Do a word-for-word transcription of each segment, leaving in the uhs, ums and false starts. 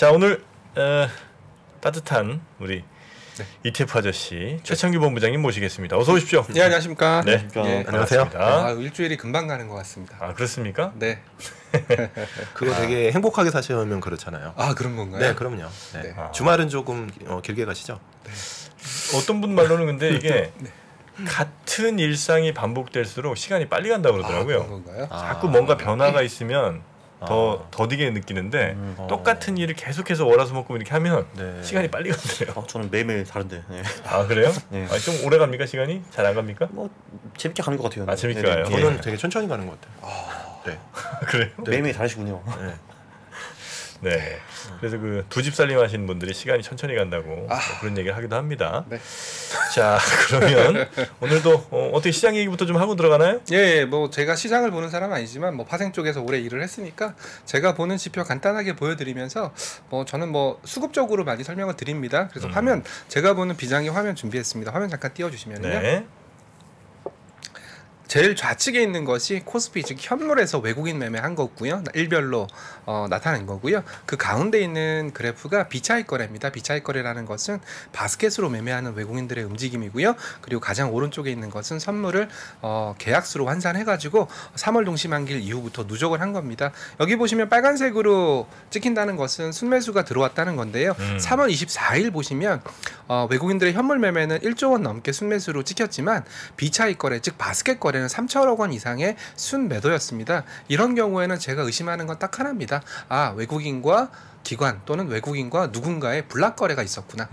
자, 오늘 어, 따뜻한 우리 네. 이티에프 아저씨 네. 최창규 본부장님 모시겠습니다. 어서 오십시오. 네, 안녕하십니까. 네, 네. 안녕하세요. 아, 일주일이 금방 가는 것 같습니다. 아, 그렇습니까? 네. 그거 아. 되게 행복하게 사시면 그렇잖아요. 아, 그런 건가요? 네, 그럼요. 네. 네. 아. 주말은 조금 어, 길게 가시죠. 네. 어떤 분 말로는 근데 이게 네. 같은 일상이 반복될수록 시간이 빨리 간다고 그러더라고요. 아, 그런 건가요? 자꾸 아. 뭔가 변화가 있으면 더 아. 더디게 느끼는데 음, 어. 똑같은 일을 계속해서 월화수목금 이렇게 하면 네. 시간이 빨리 간대요. 아, 저는 매일매일 다른데. 네. 아, 그래요? 네. 아니, 좀 오래 갑니까? 시간이 잘 안 갑니까? 뭐 재밌게 가는 것 같아요. 아, 재밌게 가요. 네. 저는 되게 천천히 가는 것 같아요. 아... 네. 그래요? 네. 매일매일 다르시군요. 네. 네. 그래서 그 두 집 살림 하시는 분들이 시간이 천천히 간다고 아. 그런 얘기를 하기도 합니다. 네. 자, 그러면 오늘도 어, 어떻게 시장 얘기부터 좀 하고 들어가나요? 예, 예, 뭐 제가 시장을 보는 사람 아니지만 뭐 파생 쪽에서 오래 일을 했으니까 제가 보는 지표 간단하게 보여드리면서 뭐 저는 뭐 수급적으로 많이 설명을 드립니다. 그래서 음. 화면 제가 보는 비장의 화면 준비했습니다. 화면 잠깐 띄워주시면요. 네. 제일 좌측에 있는 것이 코스피, 즉 현물에서 외국인 매매한 거고요. 일별로 어, 나타난 거고요. 그 가운데 있는 그래프가 비차익거래입니다. 비차익거래라는 것은 바스켓으로 매매하는 외국인들의 움직임이고요. 그리고 가장 오른쪽에 있는 것은 선물을 어, 계약수로 환산해가지고 삼월 동시만기일 이후부터 누적을 한 겁니다. 여기 보시면 빨간색으로 찍힌다는 것은 순매수가 들어왔다는 건데요. 음. 삼월 이십사일 보시면 어, 외국인들의 현물 매매는 일조 원 넘게 순매수로 찍혔지만 비차익거래, 즉 바스켓 거래 삼천억 원 이상의 순매도였습니다. 이런 경우에는 제가 의심하는 건 딱 하나입니다. 아, 외국인과 기관 또는 외국인과 누군가의 불락 거래가 있었구나.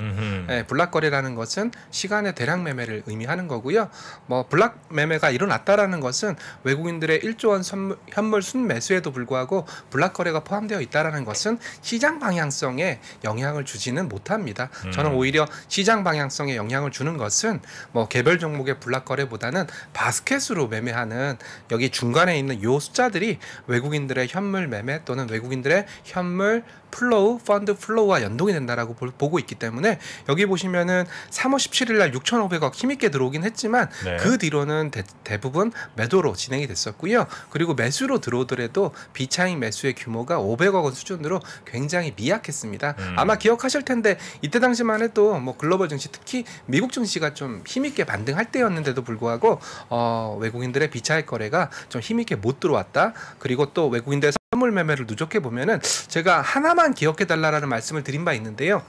예, 불락 거래라는 것은 시간의 대량 매매를 의미하는 거고요. 뭐 불락 매매가 일어났다라는 것은 외국인들의 일조 원 선물, 현물 순매수에도 불구하고 불락 거래가 포함되어 있다라는 것은 시장 방향성에 영향을 주지는 못합니다. 음. 저는 오히려 시장 방향성에 영향을 주는 것은 뭐 개별 종목의 불락 거래보다는 바스켓으로 매매하는 여기 중간에 있는 요 숫자들이 외국인들의 현물 매매 또는 외국인들의 현물 플로우, 펀드 플로우와 연동이 된다라고 보, 보고 있기 때문에 여기 보시면은 삼월 십칠일날 육천오백억 힘있게 들어오긴 했지만 네. 그 뒤로는 대, 대부분 매도로 진행이 됐었고요. 그리고 매수로 들어오더라도 비차익 매수의 규모가 오백억 원 수준으로 굉장히 미약했습니다. 음. 아마 기억하실 텐데 이때 당시만 해도 뭐 글로벌 증시, 특히 미국 증시가 좀 힘있게 반등할 때였는데도 불구하고 어, 외국인들의 비차익 거래가 좀 힘있게 못 들어왔다. 그리고 또 외국인들의 선물 매매를 누적해 보면은 제가 하나만 기억해 달라라는 말씀을 드린 바 있는데요.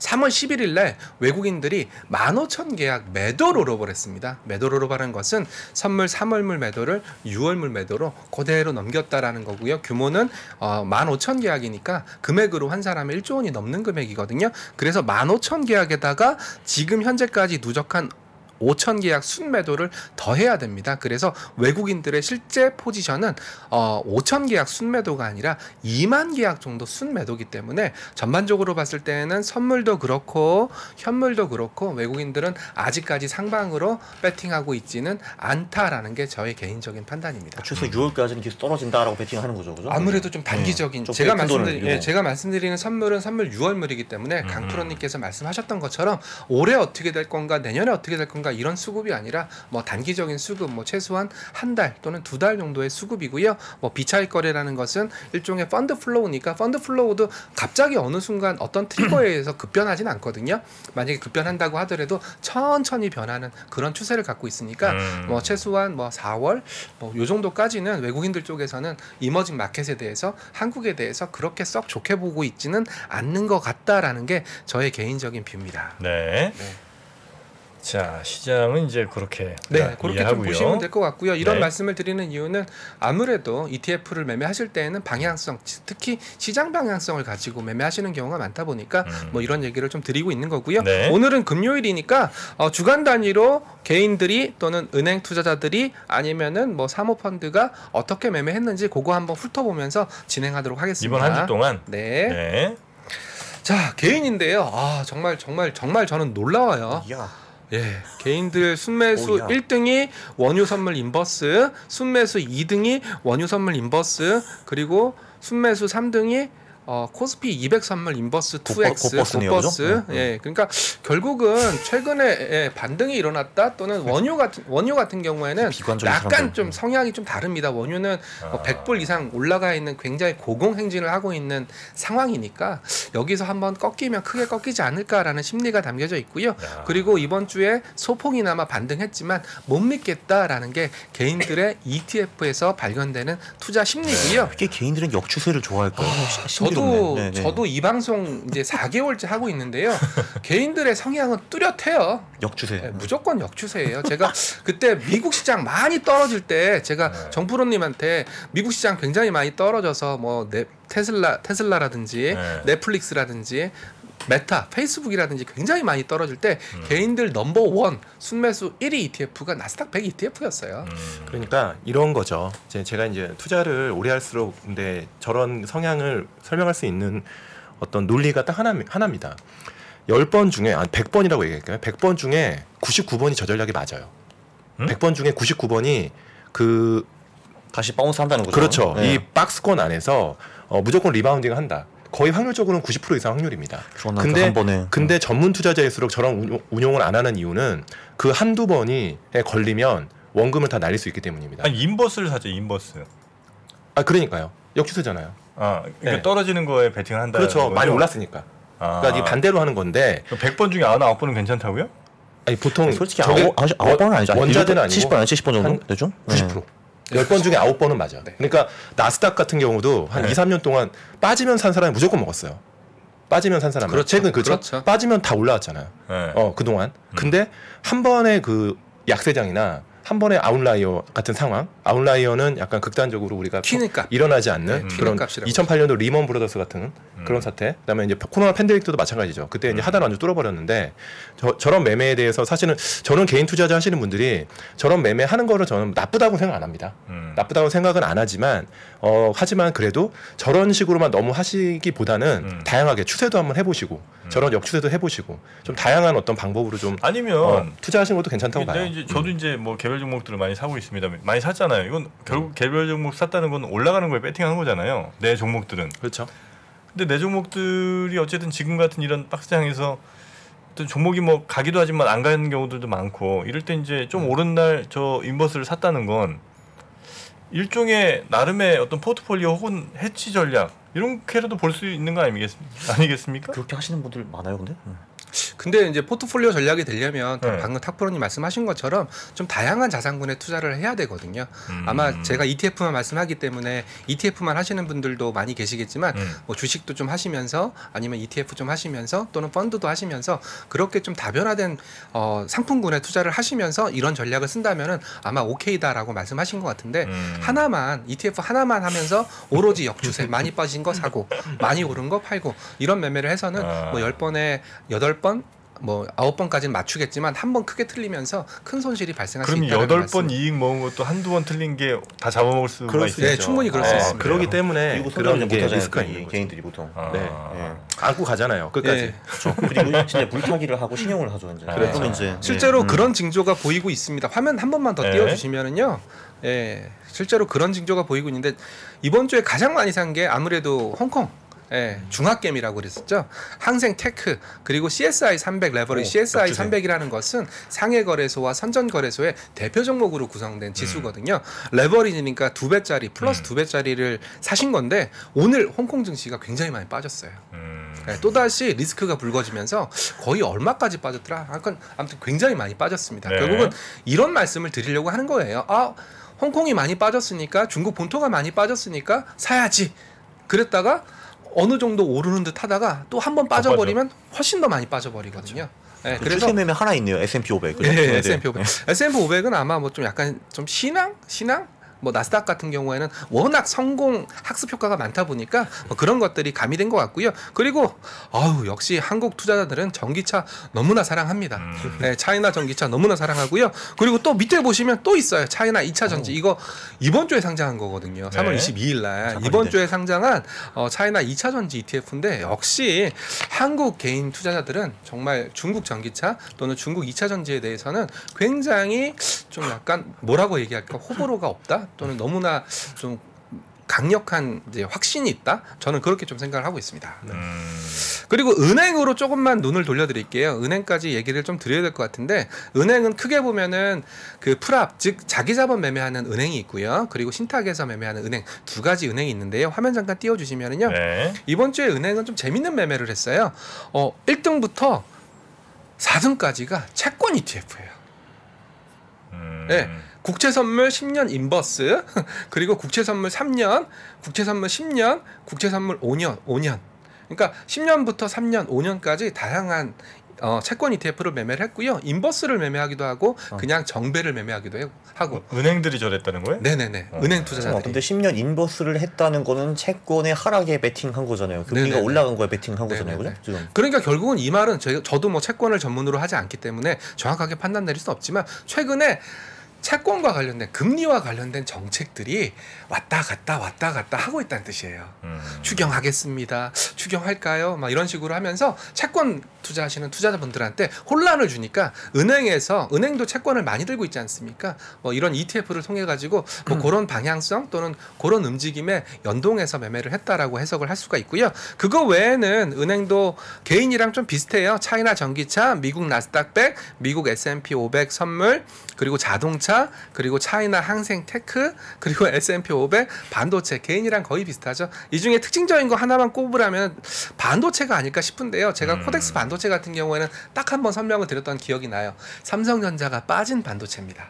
삼월 십일일날 외국인들이 만 오천 계약 매도로 롤오버를 했습니다. 매도로 롤오버라는 것은 선물 삼월물 매도를 유월물 매도로 그대로 넘겼다라는 거고요. 규모는 어, 만 오천 계약이니까 금액으로 환산하면 일조 원이 넘는 금액이거든요. 그래서 만 오천 계약에다가 지금 현재까지 누적한 오천 계약 순매도를 더해야 됩니다. 그래서 외국인들의 실제 포지션은 어, 오천 계약 순매도가 아니라 이만 계약 정도 순매도기 때문에 전반적으로 봤을 때는 선물도 그렇고 현물도 그렇고 외국인들은 아직까지 상방으로 배팅하고 있지는 않다라는 게 저의 개인적인 판단입니다. 최소 유월까지는 계속 떨어진다라고 배팅하는 거죠, 그죠? 아무래도 좀 단기적인. 네. 좀 제가 말씀드리, 예, 제가 말씀드리는 선물은 선물 유월물이기 때문에 음. 강프로님께서 말씀하셨던 것처럼 올해 어떻게 될 건가, 내년에 어떻게 될 건가, 이런 수급이 아니라 뭐 단기적인 수급, 뭐 최소한 한 달 또는 두 달 정도의 수급이고요. 뭐 비차익 거래라는 것은 일종의 펀드 플로우니까 펀드 플로우도 갑자기 어느 순간 어떤 트리거에 의해서 급변하진 않거든요. 만약에 급변한다고 하더라도 천천히 변하는 그런 추세를 갖고 있으니까 음. 뭐 최소한 뭐 사월 뭐 요 정도까지는 외국인들 쪽에서는 이머징 마켓에 대해서, 한국에 대해서 그렇게 썩 좋게 보고 있지는 않는 것 같다라는 게 저의 개인적인 뷰입니다. 네. 네. 자, 시장은 이제 그렇게 네, 그렇게 좀 보시면 될 것 같고요. 이런 네. 말씀을 드리는 이유는 아무래도 이티에프를 매매하실 때에는 방향성, 특히 시장 방향성을 가지고 매매하시는 경우가 많다 보니까 음. 뭐 이런 얘기를 좀 드리고 있는 거고요. 네. 오늘은 금요일이니까 어, 주간 단위로 개인들이 또는 은행 투자자들이 아니면은 뭐 사모펀드가 어떻게 매매했는지 그거 한번 훑어보면서 진행하도록 하겠습니다. 이번 한 주 동안. 네. 네. 자, 개인인데요. 아, 정말 정말 정말 저는 놀라워요. 이야. 예, 개인들 순매수 오야. 일등이 원유선물 인버스, 순매수 이등이 원유선물 인버스, 그리고 순매수 삼등이 어, 코스피 이백삼십일 인버스 투 엑스 고버스. 예, 그러니까 결국은 최근에 예, 반등이 일어났다 또는 원유 같은 원유 같은 경우에는 약간 좀 성향이 좀 다릅니다. 원유는 아. 뭐 백 불 이상 올라가 있는 굉장히 고공 행진을 하고 있는 상황이니까 여기서 한번 꺾이면 크게 꺾이지 않을까라는 심리가 담겨져 있고요. 야. 그리고 이번 주에 소폭이나마 반등했지만 못 믿겠다라는 게 개인들의 이티에프에서 발견되는 투자 심리고요. 이게 개인들은 역추세를 좋아할 거예요. 아, 저도 네, 네. 저도 이 방송 이제 사 개월째 하고 있는데요. 개인들의 성향은 뚜렷해요. 역추세. 네, 무조건 역추세예요. 제가 그때 미국 시장 많이 떨어질 때 제가 네. 정프로님한테 미국 시장 굉장히 많이 떨어져서 뭐 네, 테슬라 테슬라라든지 네. 넷플릭스라든지. 메타, 페이스북이라든지 굉장히 많이 떨어질 때 음. 개인들 넘버원 순매수 일 위 이티에프가 나스닥 백 이티에프였어요. 음. 그러니까 이런 거죠. 이제 제가 이제 투자를 오래 할수록 근데 저런 성향을 설명할 수 있는 어떤 논리가 딱 하나, 하나입니다. 열 번 중에, 아니 백 번이라고 얘기할까요? 백 번 중에 구십구 번이 저 전략이 맞아요. 음? 백 번 중에 구십구 번이 그... 다시 바운스 한다는 거죠. 그렇죠. 네. 이 박스권 안에서 어, 무조건 리바운딩을 한다. 거의 확률적으로는 구십 퍼센트 이상 확률입니다. 근데, 한 번에. 근데 전문 투자자일수록 저런 운용, 운용을 안 하는 이유는 그 한두 번이 걸리면 원금을 다 날릴 수 있기 때문입니다. 아니, 인버스를 사죠, 인버스. 아, 그러니까요. 역추세잖아요. 아, 그러니까 네. 떨어지는 거에 베팅을 한다. 그렇죠. 거죠? 많이 올랐으니까. 아. 그러니까 반대로 하는 건데. 백 번 중에 아흔아홉 번은 괜찮다고요? 아니, 보통 솔직히 아홉 번은 아니죠. 원자재는 아니고. 칠십 번, 칠십 번 정도 한, 되죠? 구십 퍼센트. 네. 열 번 중에 아홉 번은 맞아. 네. 그러니까 나스닥 같은 경우도 한 네. 이, 삼 년 동안 빠지면 산 사람이 무조건 먹었어요. 빠지면 산 사람은. 그렇죠. 최근 그렇죠? 그렇죠. 빠지면 다 올라왔잖아요. 네. 어, 그동안. 음. 근데 한 번의 그 약세장이나 한 번의 아웃라이어 같은 상황. 아웃라이어는 약간 극단적으로 우리가 일어나지 않는 네, 그런 이천팔 년도 리먼 브라더스 같은 음. 그런 사태. 그다음에 이제 코로나 팬데믹도 마찬가지죠. 그때 이제 하단 완전 뚫어버렸는데 저, 저런 매매에 대해서 사실은 저런 개인 투자자 하시는 분들이 저런 매매 하는 거를 저는 나쁘다고 생각 안 합니다. 음. 나쁘다고 생각은 안 하지만 어, 하지만 그래도 저런 식으로만 너무 하시기보다는 음. 다양하게 추세도 한번 해보시고 음. 저런 역추세도 해보시고 좀 다양한 어떤 방법으로 좀 아니면 어, 투자하시는 것도 괜찮다고 봐요. 이제 저도 음. 이제 뭐 개별 종목들을 많이 사고 있습니다. 많이 샀잖아요. 이건 결국 개별 종목 샀다는 건 올라가는 거에 배팅하는 거잖아요. 내 종목들은. 그렇죠. 근데 내 종목들이 어쨌든 지금 같은 이런 박스장에서 종목이 뭐 가기도 하지만 안 가는 경우들도 많고 이럴 때 이제 좀 음. 오른 날 저 인버스를 샀다는 건 일종의 나름의 어떤 포트폴리오 혹은 해치 전략 이렇게라도 볼 수 있는 거 아니겠습니까? 아니겠습니까? 그렇게 하시는 분들 많아요, 근데. 음. 근데 이제 포트폴리오 전략이 되려면 네. 방금 탁프로님 말씀하신 것처럼 좀 다양한 자산군에 투자를 해야 되거든요. 음. 아마 제가 이티에프만 말씀하기 때문에 이티에프만 하시는 분들도 많이 계시겠지만 음. 뭐 주식도 좀 하시면서 아니면 이티에프 좀 하시면서 또는 펀드도 하시면서 그렇게 좀 다변화된 어, 상품군에 투자를 하시면서 이런 전략을 쓴다면은 아마 오케이다라고 말씀하신 것 같은데 음. 하나만 이티에프 하나만 하면서 오로지 역추세 많이 빠진 거 사고 많이 오른 거 팔고 이런 매매를 해서는 아. 뭐 열 번에 여덟 번 번, 뭐 아홉 번까지는 맞추겠지만 한 번 크게 틀리면서 큰 손실이 발생할 수 있다는 그럼 여덟 번 이익 모은 것도 한두 번 틀린 게 다 잡아먹을 수가 수 있죠. 네, 충분히 그럴 아, 수 있습니다. 그러기 때문에 그런 게 리스크가 있는 거죠. 개인들이 보통 아, 네. 네. 안고 가잖아요. 끝까지. 네. 그렇죠. 그리고 진짜 물타기를 하고 신용을 하죠. 이제. 그래서 아, 이제 실제로 네. 그런 징조가 보이고 있습니다. 화면 한 번만 더 네. 띄워주시면은요. 예, 실제로 그런 징조가 보이고 있는데 이번 주에 가장 많이 산 게 아무래도 홍콩. 예, 중학겜이라고 그랬었죠. 항생테크 그리고 씨에스아이 삼백 레버리 씨에스아이 삼백이라는 것은 상해거래소와 선전거래소의 대표 종목으로 구성된 지수거든요. 음. 레버리지니까 두 배짜리 플러스 음. 두 배짜리를 사신 건데 오늘 홍콩 증시가 굉장히 많이 빠졌어요. 음. 예, 또다시 리스크가 불거지면서 거의 얼마까지 빠졌더라? 아무튼 굉장히 많이 빠졌습니다. 네. 결국은 이런 말씀을 드리려고 하는 거예요. 아, 홍콩이 많이 빠졌으니까 중국 본토가 많이 빠졌으니까 사야지. 그랬다가 어느 정도 오르는 듯 하다가 또 한 번 빠져버리면 빠져. 훨씬 더 많이 빠져버리거든요. 그렇죠. 네, 그래서 추세 매매 하나 있네요. 에스 앤 피 오백. 그렇죠? 네, 네, 에스 앤 피 오백. 에스 앤 피 오백은 아마 뭐 좀 약간 좀 신앙, 신앙. 뭐 나스닥 같은 경우에는 워낙 성공 학습 효과가 많다 보니까 뭐 그런 것들이 가미된 것 같고요. 그리고 아우 역시 한국 투자자들은 전기차 너무나 사랑합니다. 네, 차이나 전기차 너무나 사랑하고요. 그리고 또 밑에 보시면 또 있어요. 차이나 이 차 전지. 이거 이번 주에 상장한 거거든요. 삼월 이십이일 날 이번 주에 상장한 어, 차이나 이 차 전지 이티에프인데 역시 한국 개인 투자자들은 정말 중국 전기차 또는 중국 이 차 전지에 대해서는 굉장히 좀 약간 뭐라고 얘기할까 호불호가 없다. 또는 너무나 좀 강력한 이제 확신이 있다. 저는 그렇게 좀 생각을 하고 있습니다. 음. 그리고 은행으로 조금만 눈을 돌려드릴게요. 은행까지 얘기를 좀 드려야 될 것 같은데, 은행은 크게 보면은 그 풀압, 즉 자기 자본 매매하는 은행이 있고요. 그리고 신탁에서 매매하는 은행, 두 가지 은행이 있는데요. 화면 잠깐 띄워주시면은요. 네. 이번 주에 은행은 좀 재밌는 매매를 했어요. 어, 일 등부터 사 등까지가 채권 이티에프예요. 음. 네. 국채선물 십 년 인버스, 그리고 국채선물 삼 년, 국채선물 십 년, 국채선물 오 년, 오 년. 그러니까 십 년부터 삼 년, 오 년까지 다양한 어, 채권 이티에프를 매매를 했고요. 인버스를 매매하기도 하고 그냥 정배를 매매하기도 하고. 은행들이 저랬다는 거예요? 네네네. 어. 은행 투자자들이. 어, 근데 십 년 인버스를 했다는 거는 채권의 하락에 베팅한 거잖아요. 금리가 올라간 거에 베팅한 거잖아요. 그죠? 지금. 그러니까 결국은 이 말은 저, 저도 뭐 채권을 전문으로 하지 않기 때문에 정확하게 판단 내릴 수는 없지만, 최근에 채권과 관련된, 금리와 관련된 정책들이 왔다 갔다 왔다 갔다 하고 있다는 뜻이에요. 음. 추경하겠습니다. 추경할까요? 막 이런 식으로 하면서 채권 투자하시는 투자자분들한테 혼란을 주니까, 은행에서, 은행도 채권을 많이 들고 있지 않습니까? 뭐 이런 이티에프를 통해 가지고 뭐 음. 그런 방향성 또는 그런 움직임에 연동해서 매매를 했다라고 해석을 할 수가 있고요. 그거 외에는 은행도 개인이랑 좀 비슷해요. 차이나 전기차, 미국 나스닥 백, 미국 에스 앤 피 오백 선물, 그리고 자동차, 그리고 차이나 항생테크, 그리고 에스 앤 피 오백, 반도체, 개인이랑 거의 비슷하죠. 이 중에 특징적인 거 하나만 꼽으라면 반도체가 아닐까 싶은데요. 제가 음. 코덱스 반도체 같은 경우에는 딱 한 번 설명을 드렸던 기억이 나요. 삼성전자가 빠진 반도체입니다.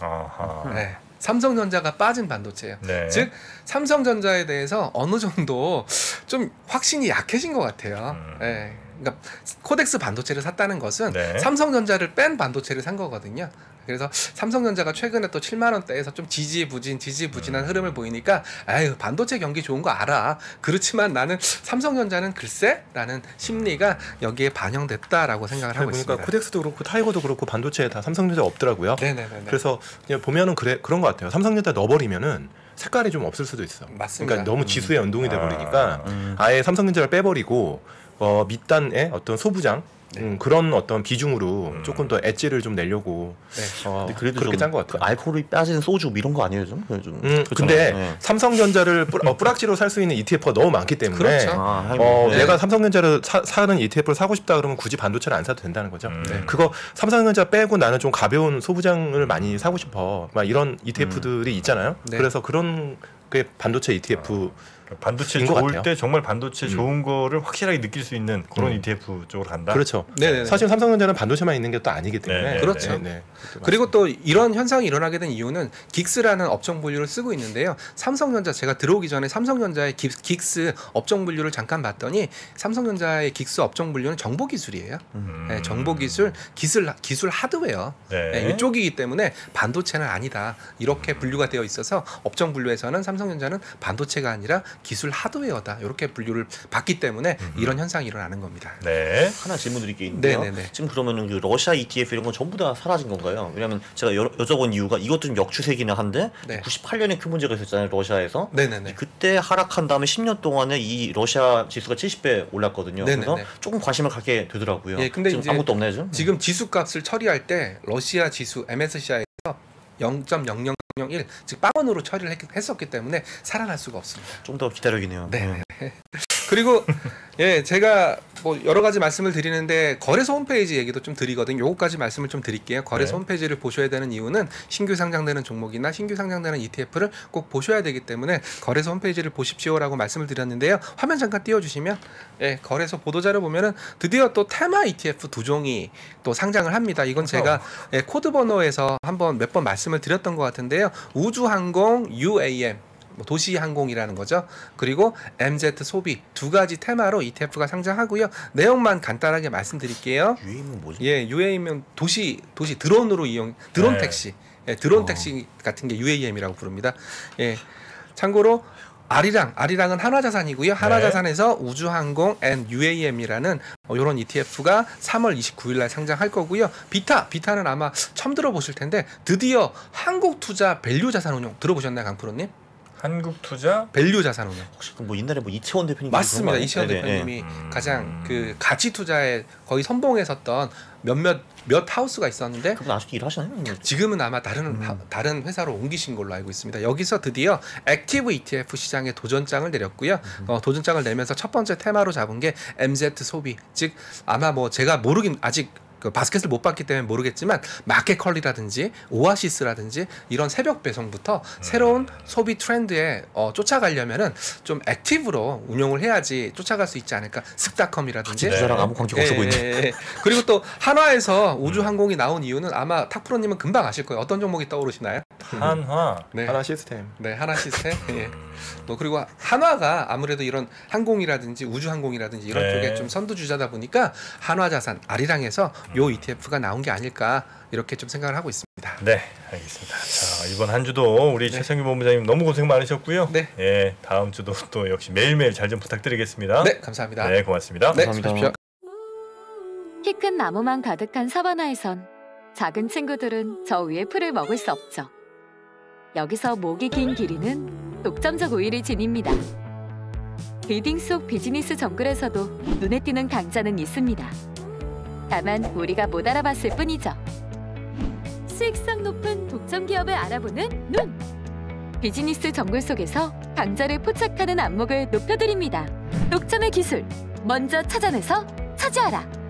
아하. 네. 삼성전자가 빠진 반도체예요. 네. 즉 삼성전자에 대해서 어느 정도 좀 확신이 약해진 것 같아요. 음. 네. 그러니까 코덱스 반도체를 샀다는 것은 네. 삼성전자를 뺀 반도체를 산 거거든요. 그래서 삼성전자가 최근에 또 칠만 원대에서 좀 지지부진 지지부진한 음. 흐름을 보이니까, 아유 반도체 경기 좋은 거 알아. 그렇지만 나는 삼성전자는 글쎄 라는 심리가 여기에 반영됐다라고 생각을 하고 있습니다. 그러니까 코덱스도 그렇고 타이거도 그렇고 반도체에 다 삼성전자 없더라고요. 네네네네. 그래서 그냥 보면은 그래, 그런 것 같아요. 삼성전자 넣어버리면은 색깔이 좀 없을 수도 있어. 맞습니다. 그러니까 너무 지수에 연동이 돼버리니까 아, 음. 아예 삼성전자를 빼버리고 어, 밑단에 어떤 소부장 네. 음, 그런 어떤 비중으로 음. 조금 더 엣지를 좀 내려고 네. 어, 근데 그래도 그렇게 짠 것 같아요. 그 알코올이 빠진 소주 이런 거 아니에요? 좀? 좀. 음, 근데 네. 삼성전자를 뿌, 어, 뿌락지로 살 수 있는 이티에프가 너무 많기 때문에 그렇죠. 아, 어, 네. 내가 삼성전자를 사, 사는 이티에프를 사고 싶다 그러면 굳이 반도체를 안 사도 된다는 거죠. 음. 네. 그거 삼성전자 빼고 나는 좀 가벼운 소부장을 많이 사고 싶어 막 이런 이티에프들이 음. 있잖아요. 네. 그래서 그런 게 반도체 이티에프 아. 반도체 좋을 같아요. 때 정말 반도체 음. 좋은 거를 확실하게 느낄 수 있는 그런 음. 이티에프 쪽으로 간다. 그렇죠. 네네네. 사실 삼성전자는 반도체만 있는 게 또 아니기 때문에. 네네네. 그렇죠. 네네. 그리고 또 이런 현상이 일어나게 된 이유는 지 아이 씨에스라는 업종 분류를 쓰고 있는데요. 삼성전자, 제가 들어오기 전에 삼성전자의 지 아이 씨에스 업종 분류를 잠깐 봤더니 삼성전자의 지 아이 씨에스 업종 분류는 정보 기술이에요. 음. 네, 정보 기술, 기술, 기술 하드웨어 네. 네, 이쪽이기 때문에 반도체는 아니다. 이렇게 분류가 되어 있어서 업종 분류에서는 삼성전자는 반도체가 아니라 기술 하드웨어다 이렇게 분류를 받기 때문에 음흠. 이런 현상이 일어나는 겁니다. 네. 하나 질문드릴 게 있는데요. 네네네. 지금 그러면은 그 러시아 이티에프 이런 건 전부 다 사라진 건가요? 왜냐하면 제가 여, 여쭤본 이유가 이것도 좀 역추세기는 한데 네. 구십팔 년에 큰 문제가 있었잖아요. 러시아에서. 네네네. 그때 하락한 다음에 십 년 동안에 이 러시아 지수가 칠십 배 올랐거든요. 네네네. 그래서 조금 관심을 갖게 되더라고요. 예, 근데 지금 이제 아무것도 없나요? 지금? 지금 지수값을 처리할 때 러시아 지수 엠에스시아이에서 영 점 영영 일, 즉 빵원으로 처리를 했, 했었기 때문에 살아날 수가 없습니다. 좀 더 기다리기네요. 네. 네. 그리고 예, 제가 뭐 여러 가지 말씀을 드리는데 거래소 홈페이지 얘기도 좀 드리거든요. 요거까지 말씀을 좀 드릴게요. 거래소 네. 홈페이지를 보셔야 되는 이유는 신규 상장되는 종목이나 신규 상장되는 이티에프를 꼭 보셔야 되기 때문에 거래소 홈페이지를 보십시오라고 말씀을 드렸는데요. 화면 잠깐 띄워주시면 예, 거래소 보도자료 보면은 드디어 또 테마 이티에프 두 종이 또 상장을 합니다. 이건 제가 예, 코드 번호에서 한번 몇 번 말씀을 드렸던 것 같은데요. 우주항공 유에이엠 도시항공이라는 거죠. 그리고 엠지 소비 두 가지 테마로 이티에프가 상장하고요. 내용만 간단하게 말씀드릴게요. 유에이엠은 뭐죠? 예, 유에이엠은 도시 도시 드론으로 이용 드론 네. 택시, 예, 드론 어. 택시 같은 게 유에이엠이라고 부릅니다. 예, 참고로 아리랑 아리랑은 한화자산이고요. 한화자산에서 네. 우주항공 앤 유에이엠이라는 이런 이티에프가 삼월 이십구일날 상장할 거고요. 비타 비타는 아마 처음 들어보실 텐데 드디어 한국투자밸류자산운용 들어보셨나요, 강프로님? 한국투자밸류자산운용. 혹시 뭐 옛날에 뭐 이채원 대표님 맞습니다. 이채원 네네. 대표님이 음... 가장 그 가치 투자에 거의 선봉했었던 몇몇 몇 하우스가 있었는데. 그분 아직도 일하시나요? 지금은 아마 다른 음. 하, 다른 회사로 옮기신 걸로 알고 있습니다. 여기서 드디어 액티브 이티에프 시장에 도전장을 내렸고요. 음. 어, 도전장을 내면서 첫 번째 테마로 잡은 게 엠지 소비. 즉 아마 뭐 제가 모르긴 아직. 그 바스켓을 못 봤기 때문에 모르겠지만 마켓컬리라든지 오아시스라든지 이런 새벽 배송부터 음. 새로운 소비 트렌드에 어, 쫓아가려면은 좀 액티브로 운영을 해야지 쫓아갈 수 있지 않을까. 습닷컴이라든지 같이 투자랑 네. 아무 관계가 없어 보이네. 예, 예. 그리고 또 한화에서 우주항공이 나온 이유는 아마 탁프로님은 금방 아실 거예요. 어떤 종목이 떠오르시나요? 한화. 네. 한화시스템. 네, 한화시스템. 예. 뭐 그리고 한화가 아무래도 이런 항공이라든지 우주항공이라든지 이런 네. 쪽에 좀 선두주자다 보니까 한화자산 아리랑에서 요 이티에프가 나온 게 아닐까 이렇게 좀 생각을 하고 있습니다. 네, 알겠습니다. 자, 이번 한 주도 우리 네. 최창규 본부장님 너무 고생 많으셨고요. 네. 예, 다음 주도 또 역시 매일매일 잘 좀 부탁드리겠습니다. 네, 감사합니다. 네, 고맙습니다. 네, 감사합니다. 키 큰 나무만 가득한 사바나에선 작은 친구들은 저 위에 풀을 먹을 수 없죠. 여기서 목이 긴 기린은 독점적 우위를 지닙니다. 리딩 속 비즈니스 정글에서도 눈에 띄는 강자는 있습니다. 다만 우리가 못 알아봤을 뿐이죠. 수익성 높은 독점 기업을 알아보는 눈! 비즈니스 정글 속에서 강자를 포착하는 안목을 높여드립니다. 독점의 기술, 먼저 찾아내서 차지하라!